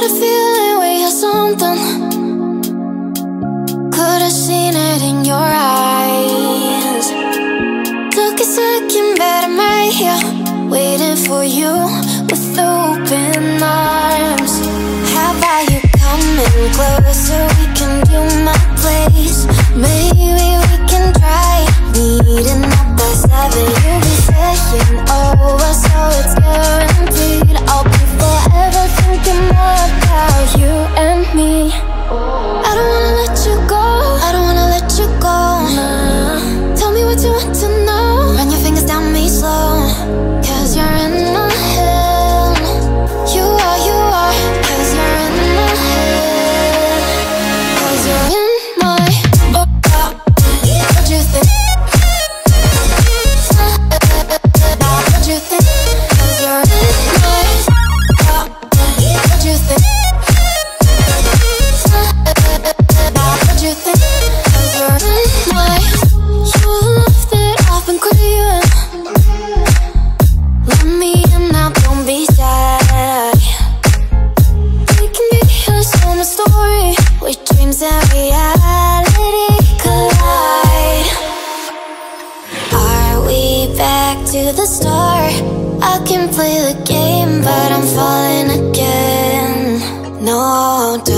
got a feeling we had something. Could've seen it in your eyes. Took a second, but I'm right here, waiting for you with open arms. How about you coming closer? We can do my place. Maybe we can try meeting up by 7. You'll be saying over, so it's guaranteed. I'll be forever thinking more about you and me. I don't wanna let you go, I don't wanna let you go, nah. Tell me what you want to know, run your fingers down me slow. Cause you're in my head. You are, cause you're in my head. Cause you're in my what you think? What you think? Cause you're in my what you think? What you think? Cause you're in my. You left it off and couldn't. Let me in now, don't be shy. We can be here, so my story, with dreams and reality collide. Are we back to the start? I can play the game, but I'm falling again. No, don't.